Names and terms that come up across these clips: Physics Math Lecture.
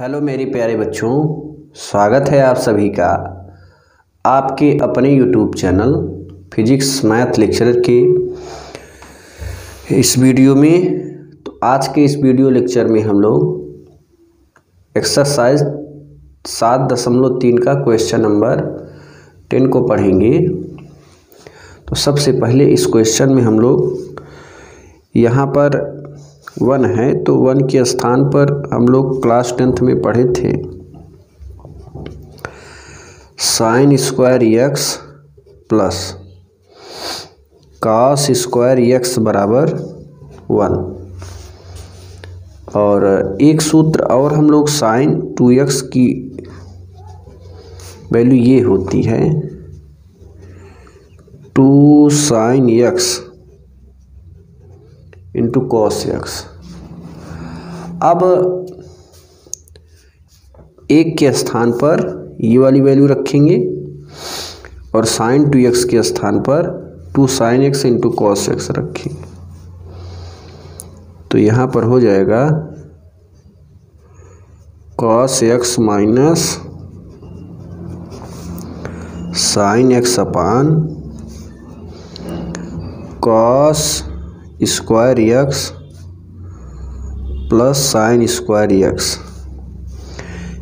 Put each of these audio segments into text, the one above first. Hello मेरे प्यारे बच्चों, स्वागत है आप सभी का आपके अपने YouTube channel physics math lecture के इस वीडियो में। तो आज के इस वीडियो लेक्चर में हम लोग एक्सरसाइज 7.3 का क्वेश्चन नंबर 10 को पढ़ेंगे। तो सबसे पहले इस क्वेश्चन में हम लोग यहाँ पर 1 है, तो 1 के स्थान पर हम लोग क्लास 10th में पढ़े थे sine square x plus cos square x बराबर 1, और एक सूत्र और हम लोग साइन 2x की वैल्यू ये होती है 2 sine x into cos x. अब एक के स्थान पर ये वाली वैल्यू रखेंगे और साइन 2x के स्थान पर 2 sine x into cos x रखेंगे, तो यहाँ पर हो जाएगा cos x minus sine x upon cos square x plus sine square x.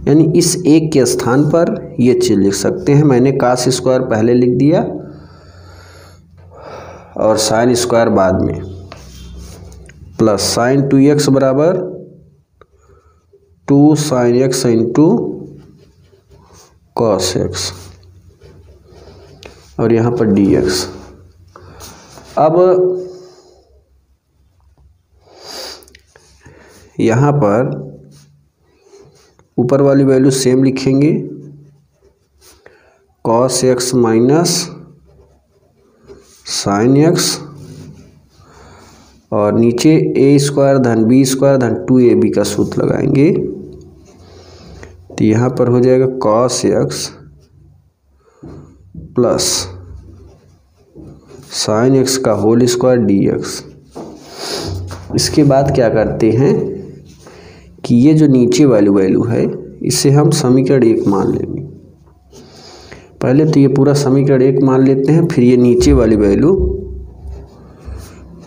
यानी इस एक के स्थान पर ये चीज़ लिख सकते हैं, मैंने कॉस स्क्वायर पहले लिख दिया और साइन स्क्वायर बाद में, प्लस साइन 2x बराबर 2 sine x into cos x, और यहाँ पर dx। अब यहाँ पर ऊपर वाली वैल्यू सेम लिखेंगे cos x minus sine x, और नीचे ए स्क्वायर धन बी स्क्वायर धन 2ab का सूत्र लगाएंगे, तो यहाँ पर हो जाएगा cos x plus sine x का होल स्क्वायर dx। इसके बाद क्या करते हैं कि ये जो नीचे वाली वैल्यू है इसे हम समीकरण 1 मान लेंगे। पहले तो ये पूरा समीकरण 1 मान लेते हैं, फिर ये नीचे वाली वैल्यू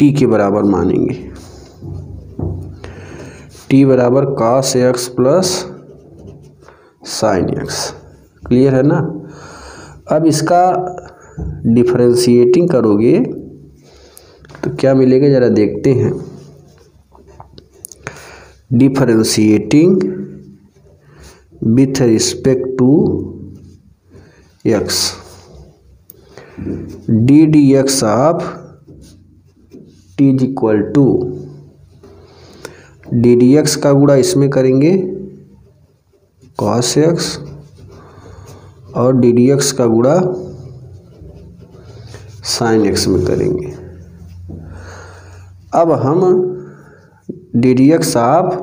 t के बराबर मानेंगे। t बराबर cos x plus sine x, clear है ना। अब इसका डिफरेंशिएटिंग करोगे तो क्या मिलेगा, ज़रा देखते हैं। Differentiating with respect to x d D x of t is equal to d D x का गुणा इसमें करेंगे कॉस एक्स, और डी डी एक्स का गुणा साइन एक्स में करेंगे। अब हम d D x of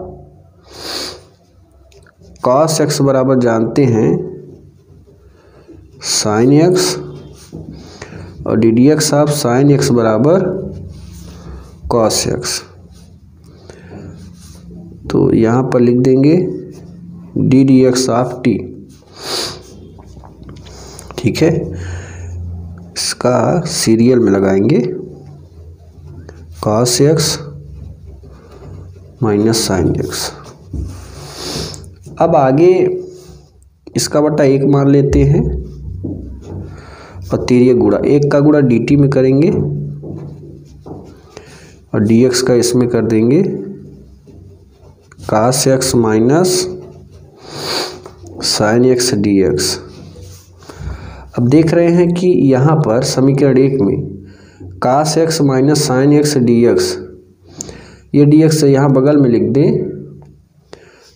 cos x बराबर जानते हैं साइन एक्स, और d D x of sine x बराबर कॉस एक्स, तो यहाँ पर लिख देंगे d D x of t, ठीक है। इसका सीरियल में लगाएंगे cos x minus sine x. अब आगे इसका बटा 1 मान लेते हैं और तीर्य गुणा 1 का गुणा dt में करेंगे और dx का इसमें कर देंगे cos x minus sine x dx। अब देख रहे हैं कि यहाँ पर समीकरण 1 में cos x minus sine x dx, ये dx से यहाँ बगल में लिख दें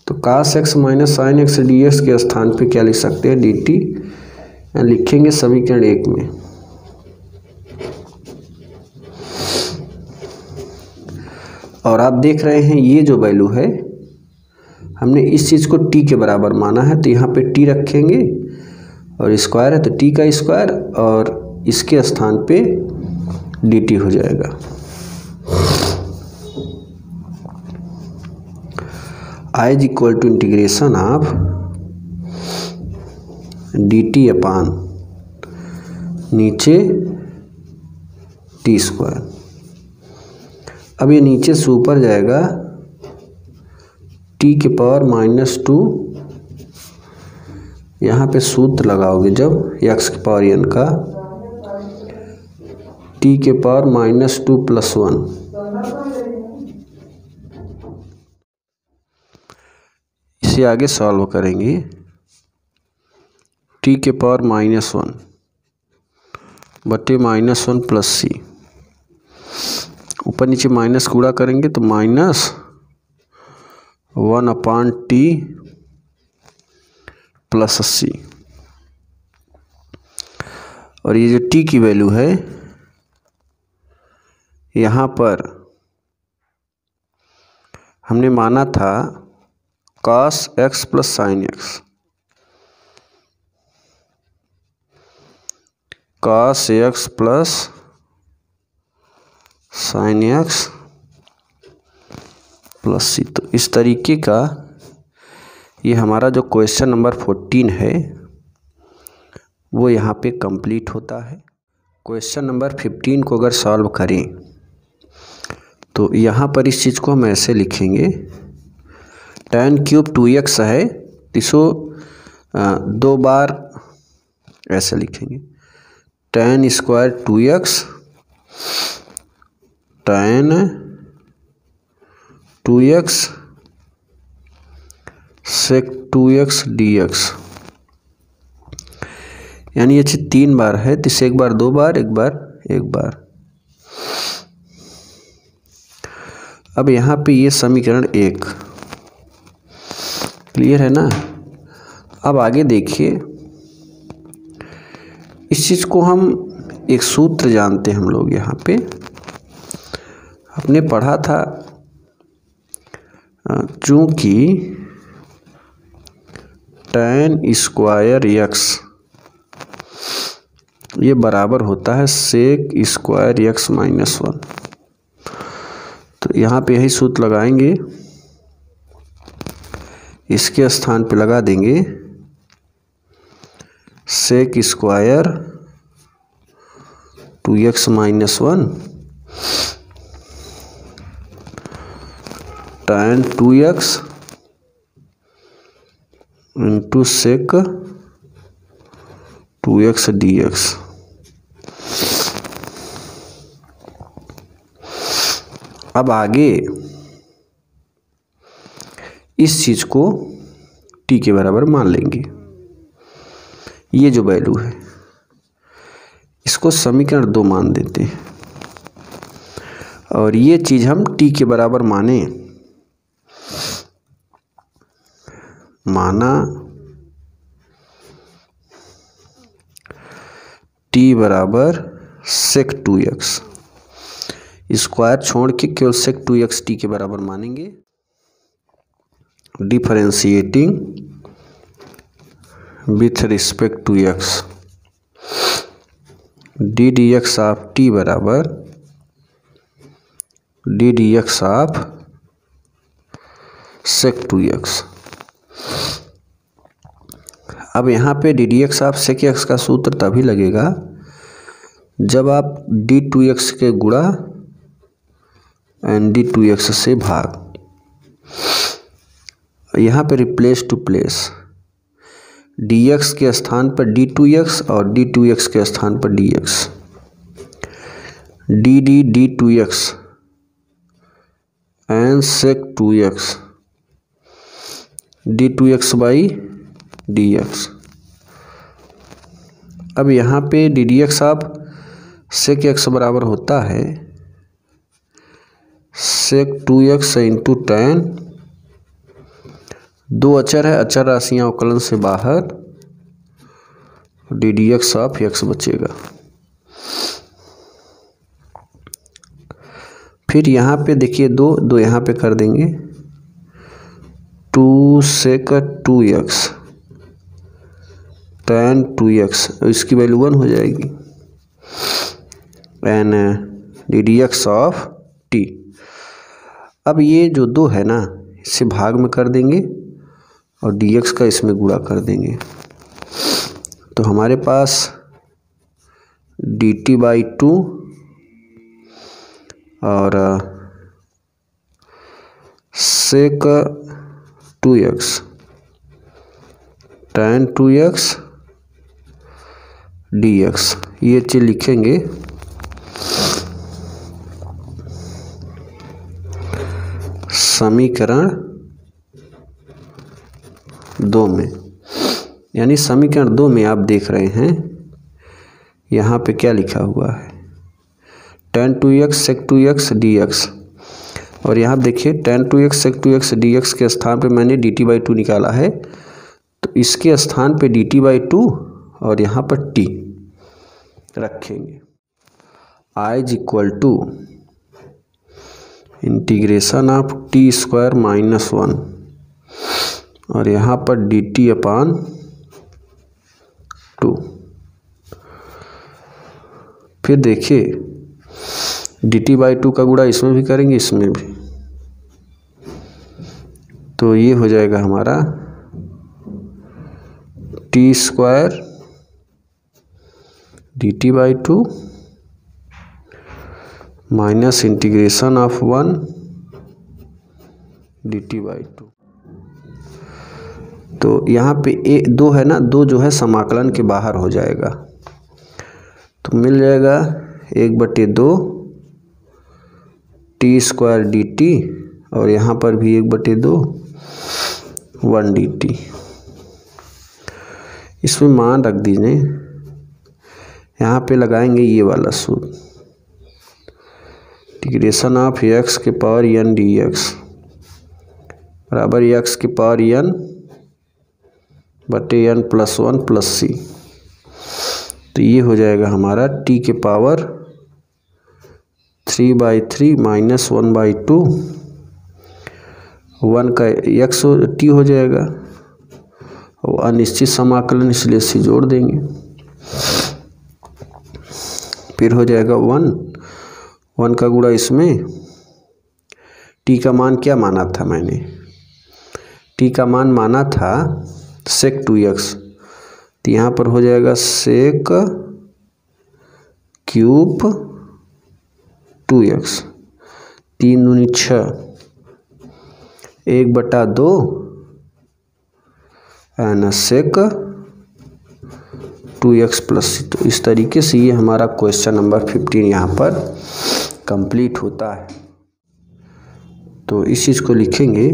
तो cos x minus sine x dx के स्थान पे क्या लिख सकते हैं dt लिखेंगे समीकरण 1 में। और आप देख रहे हैं ये जो वैल्यू है हमने इस चीज़ को t के बराबर माना है, तो यहाँ पे t रखेंगे और स्क्वायर है तो t का स्क्वायर, और इसके स्थान पे dt हो जाएगा। I is equal to integration of d t upon नीचे टी स्क्वायर। अब ये नीचे से ऊपर जाएगा टी के पावर -2। यहाँ पे सूत्र लगाओगे जब एक्स के पावर एन का टी के पावर -2 + 1। इसे आगे सॉल्व करेंगे टी के पावर -1 बटे -1 + c। ऊपर नीचे माइनस गुणा करेंगे तो -1/t + c। और ये जो t की वैल्यू है यहाँ पर हमने माना था cos x + sin x + c। तो इस तरीके का ये हमारा जो क्वेश्चन नंबर 14 है वो यहाँ पे कंप्लीट होता है। क्वेश्चन नंबर 15 को अगर सॉल्व करें तो यहाँ पर इस चीज़ को हम ऐसे लिखेंगे, tan³ 2x है इसको दो बार ऐसे लिखेंगे tan² 2x tan 2x sec 2x dx। यानी ये चीज़ 3 बार है तो इसे 1 बार 2 बार 1 बार 1 बार। अब यहाँ पे ये समीकरण 1 क्लियर है ना। अब आगे देखिए इस चीज़ को हम एक सूत्र जानते हैं हम लोग, यहाँ पे हमने पढ़ा था चूँकि tan² x ये बराबर होता है sec² x - 1। तो यहाँ पे यही सूत्र लगाएंगे, इसके स्थान पे लगा देंगे sec² 2x - 1 tan² 2x × sec 2x dx। अब आगे इस चीज़ को t के बराबर मान लेंगे, ये जो वैल्यू है इसको समीकरण 2 मान देते हैं और ये चीज़ हम t के बराबर माना t = sec 2x। स्क्वायर छोड़ के केवल sec 2x t के बराबर मानेंगे। Differentiating with respect to x ddx of t = ddx of sec 2x। अब यहाँ पे ddx ऑफ sec x का सूत्र तभी लगेगा जब आप d2x के गुणा d2x से भाग, यहाँ पे रिप्लेस टू प्लेस dx के स्थान पर d2x और d2x के स्थान पर dx, dd d2x and sec 2x, d2x/dx। अब यहाँ पे ddx ऑफ sec x बराबर होता है sec 2x × tan, दो अचर है, अचर राशियाँ अवकलन से बाहर, ddx ऑफ x बचेगा। फिर यहाँ पे देखिए 2 यहाँ पे कर देंगे 2 sec 2x tan 2x, इसकी वैल्यू 1 हो जाएगी एन ddx ऑफ t। अब ये जो 2 है ना इसे भाग में कर देंगे और dx का इसमें गुणा कर देंगे। तो हमारे पास dt बाई 2 और sec 2x tan 2x dx ये चीज़ लिखेंगे। समीकरण 2 में, यानी समीकरण 2 में आप देख रहे हैं यहाँ पे क्या लिखा हुआ है, tan 2x sec 2x dx, और यहाँ देखिए tan 2x sec 2x dx के स्थान पे मैंने dt बाई 2 निकाला है, तो इसके स्थान पे dt बाई 2 और यहाँ पर t रखेंगे। i is equal to integration of t square minus 1 और यहाँ पर डी टी अपान 2। फिर देखिए डी टी बाई 2 का गुणा इसमें भी करेंगे, इसमें भी, तो ये हो जाएगा हमारा t square d t by 2 minus integration of 1 d t by 2। तो यहाँ पे ए 2 है ना, 2 जो है समाकलन के बाहर हो जाएगा, तो मिल जाएगा 1/2 टी स्क्वायर डी टी और यहाँ पर भी 1/2 1 डी टी। इसमें मान रख दीजिए, यहाँ पे लगाएंगे ये वाला सूत्र इंटीग्रेशन ऑफ एक्स के पावर एन डी एक्स बराबर एक्स के पावर एन बटे एन प्लस 1 प्लस सी। तो ये हो जाएगा हमारा टी के पावर 3/3 माइनस 1/2 1 का एक्स टी हो जाएगा, और अनिश्चित समाकलन इसलिए इसे जोड़ देंगे। फिर हो जाएगा 1 का गुणा इसमें, टी का मान क्या माना था मैंने, टी का मान माना था सेक 2x, तो यहाँ पर हो जाएगा sec cube 2x 3×6 1/2 n sec 2x plus. तो इस तरीके से ये हमारा क्वेश्चन नंबर 15 यहाँ पर कंप्लीट होता है। तो इस चीज़ को लिखेंगे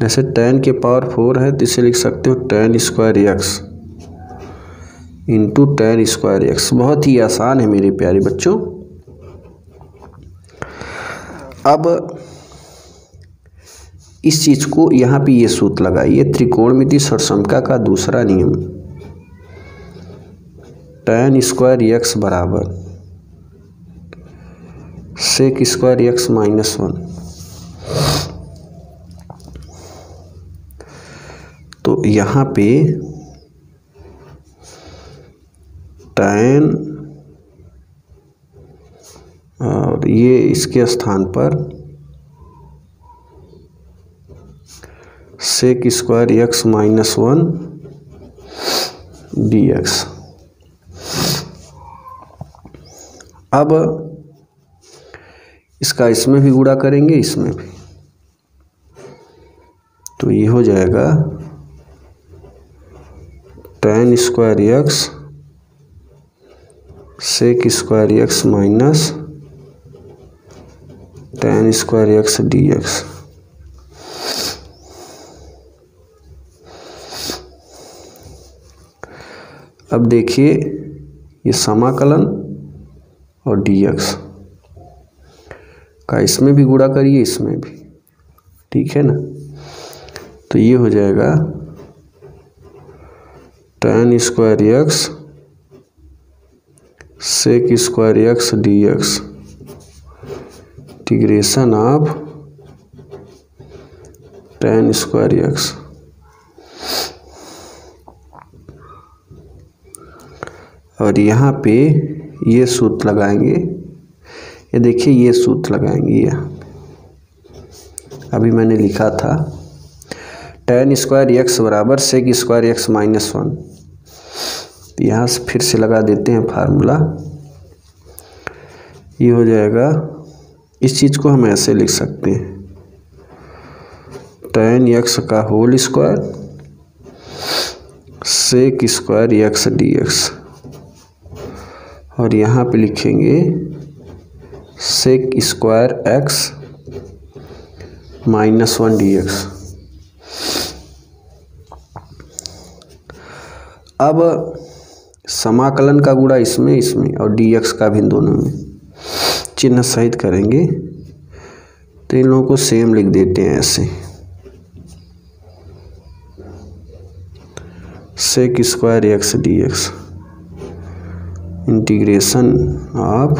जैसे tan के पावर 4 है, तो इसे लिख सकते हो tan square x into tan square x. बहुत ही आसान है मेरे प्यारे बच्चों। अब इस चीज़ को यहाँ पे ये सूत्र लगाइए, त्रिकोणमिति षट्समका का दूसरा नियम tan स्क्वायर एक्स बराबर sec स्क्वायर एक्स माइनस 1। तो यहाँ पे tan और ये इसके स्थान पर sec square x minus 1 d x. अब इसका इसमें भी गुणा करेंगे, इसमें भी, तो ये हो जाएगा tan square x sec square x minus tan square x d x. अब देखिए ये समाकलन और dx का इसमें भी गुणा करिए, इसमें भी, ठीक है ना। तो ये हो जाएगा tan square x sec square x d x integration of tan square x. और यहाँ पे ये सूत्र लगाएंगे, ये देखिए ये सूत्र लगाएंगे यहाँ अभी मैंने लिखा था टेन स्क्वायर एक्स बराबर sec square x minus one. तो यहाँ से फिर से लगा देते हैं फार्मूला, ये हो जाएगा, इस चीज़ को हम ऐसे लिख सकते हैं टेन एक्स का whole square sec square x d x, और यहाँ पे लिखेंगे sec square x minus one d x. अब समाकलन का गुणा इसमें और डी एक्स का भी दोनों में चिन्ह सहित करेंगे। तो इन लोगों को सेम लिख देते हैं ऐसे sec square x d x integration of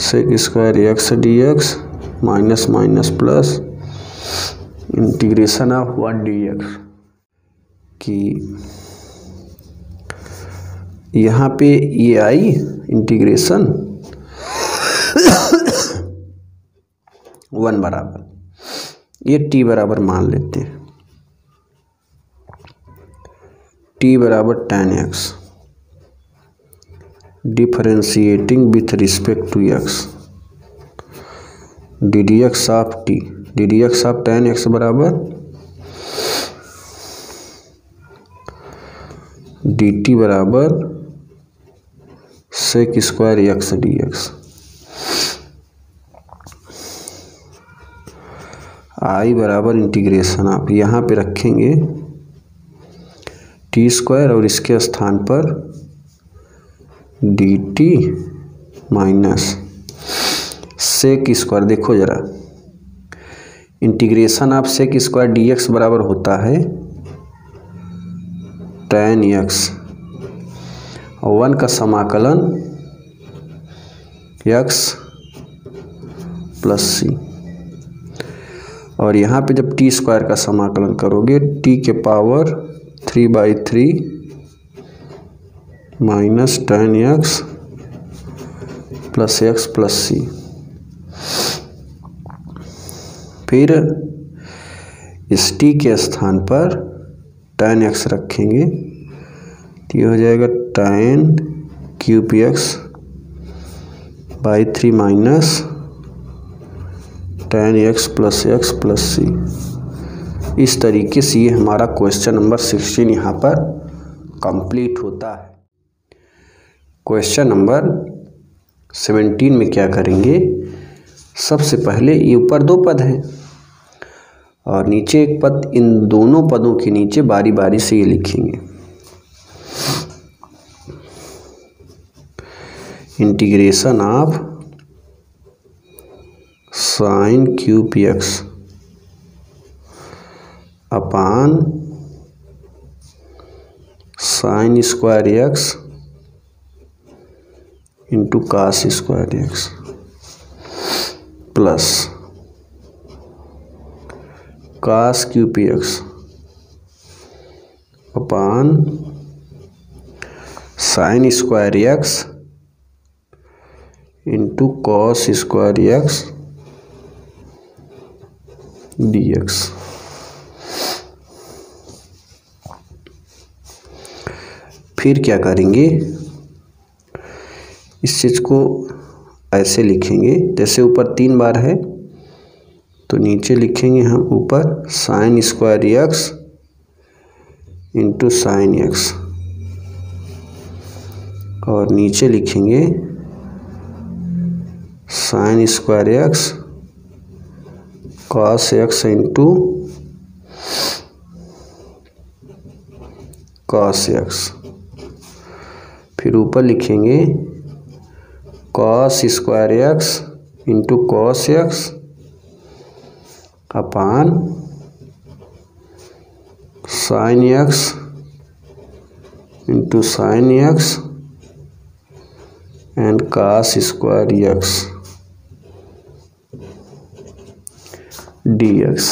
sec square x d x minus minus plus integration of one d x. कि यहाँ पे ये आई इंटीग्रेशन वन बराबर, ये टी बराबर मान लेते हैं, टी बराबर tan x differentiating with respect to x d D x of t, d D x of tan x बराबर डी टी बराबर sec square x d x. I बराबर इंटीग्रेशन आप यहाँ पे रखेंगे टी स्क्वायर और इसके स्थान पर d t minus sec square. देखो जरा, integration of sec square d x बराबर होता है टेन एक्स और वन का समाकलन एक्स प्लस सी, और यहाँ पे जब टी स्क्वायर का समाकलन करोगे टी के power three by three minus tan x plus x plus c. फिर इस टी के स्थान पर टेन एक्स रखेंगे, ये हो जाएगा tan cube x by three minus tan x plus c. इस तरीके से ये हमारा क्वेश्चन नंबर 16 यहाँ पर कंप्लीट होता है। क्वेश्चन नंबर 17 में क्या करेंगे, सबसे पहले ये ऊपर दो पद हैं और नीचे एक पद, इन दोनों पदों के नीचे बारी बारी से ये लिखेंगे integration of sine cube x upon sine square x into cos square x plus cos cube x upon sine square x into cos square x d x. फिर क्या करेंगे, इस चीज़ को ऐसे लिखेंगे जैसे ऊपर तीन बार है, तो नीचे लिखेंगे हम ऊपर sine square x into sine x और नीचे लिखेंगे sine square x cos x into cos x. फिर ऊपर लिखेंगे cos square x into cos x upon sine x into sine x and cos square x d x.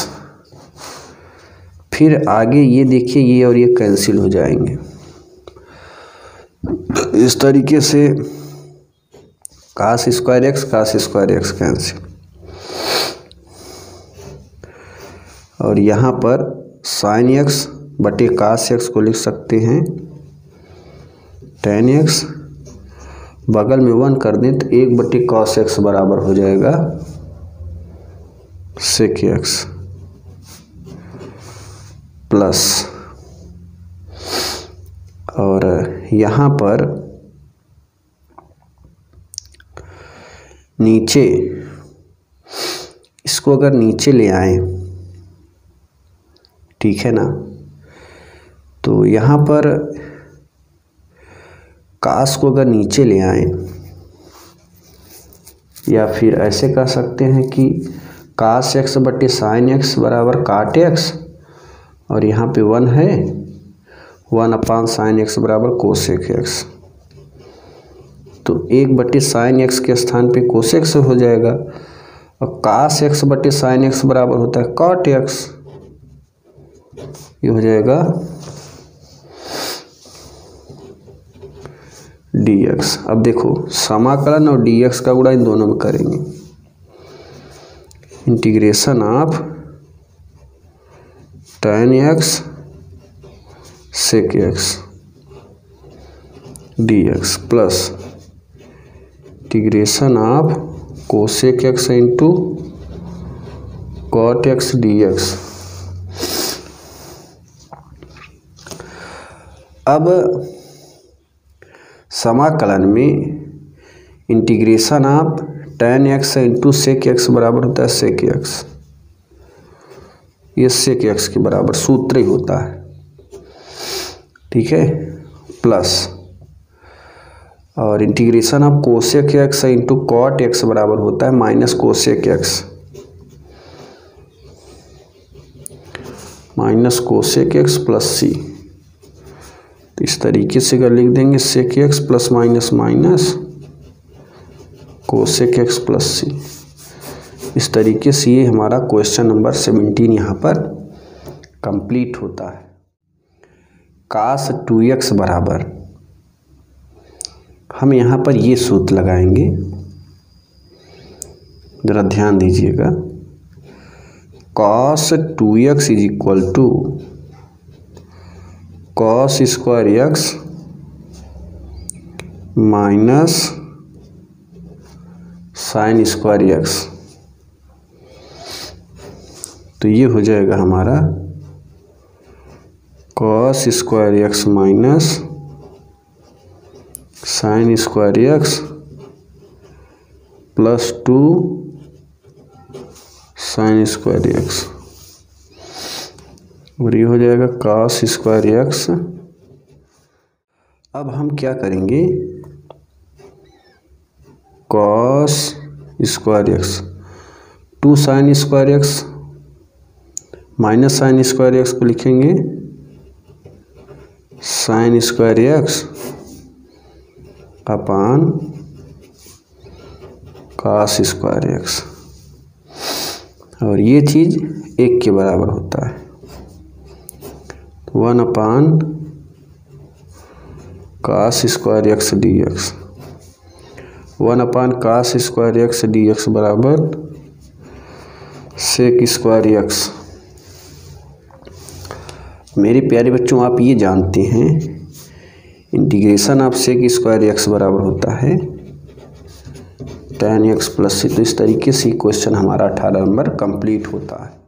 फिर आगे ये देखिए, ये और ये कैंसिल हो जाएंगे इस तरीके से, कास स्क्वायर एक्स कैंसिल और यहाँ पर साइन एक्स बटे कास एक्स को लिख सकते हैं टेन एक्स, बगल में वन कर दें तो एक बटे कॉस एक्स बराबर हो जाएगा सेक एक्स प्लस। और यहाँ पर नीचे इसको अगर नीचे ले आए, ठीक है ना, तो यहाँ पर कास को अगर नीचे ले आए, या फिर ऐसे कह सकते हैं कि कास एक्स बटे साइन एक्स बराबर काट एक्स, और यहाँ पे वन है, वन अपान साइन एक्स बराबर कोसेक एक्स, तो एक बटे साइन एक्स के स्थान पे कोसेक्स हो जाएगा। और कास एक्स बटे साइन एक्स बराबर होता है कॉट एक्स, ये हो जाएगा dx। अब देखो समाकलन और dx का गुणा इन दोनों में करेंगे, integration of tan x sec x dx plus integration of cosec x into cot x dx। अब समाकलन में integration of tan x into sec x बराबर होता है सेक एक्स, ये सेक एक्स के बराबर सूत्र ही होता है, ठीक है, प्लस। और integration of cosec x into cot x बराबर होता है minus cosec x, minus cosec x plus c. तो इस तरीके से अगर लिख देंगे sec x plus minus minus cosec x plus c. इस तरीके से ये हमारा क्वेश्चन नंबर 17 यहाँ पर कंप्लीट होता है। कास 2x बराबर हम यहाँ पर ये सूत्र लगाएंगे, ज़रा ध्यान दीजिएगा, cos 2x is equal to cos square x minus sine square x, तो ये हो जाएगा हमारा cos square x minus sine square x plus two sine square x, और ये हो जाएगा कास स्क्वायर एक्स। अब हम क्या करेंगे, cos square x, two sine square x minus sine square x को लिखेंगे sine square x upon cos square x, और ये चीज़ एक के बराबर होता है, one upon cos square x d x, one upon cos square x d x बराबर सेक स्क्वायर एक्स। मेरे प्यारे बच्चों, आप ये जानते हैं integration of sec square x बराबर होता है tan x प्लस सी। तो इस तरीके से क्वेश्चन हमारा 18 नंबर कंप्लीट होता है।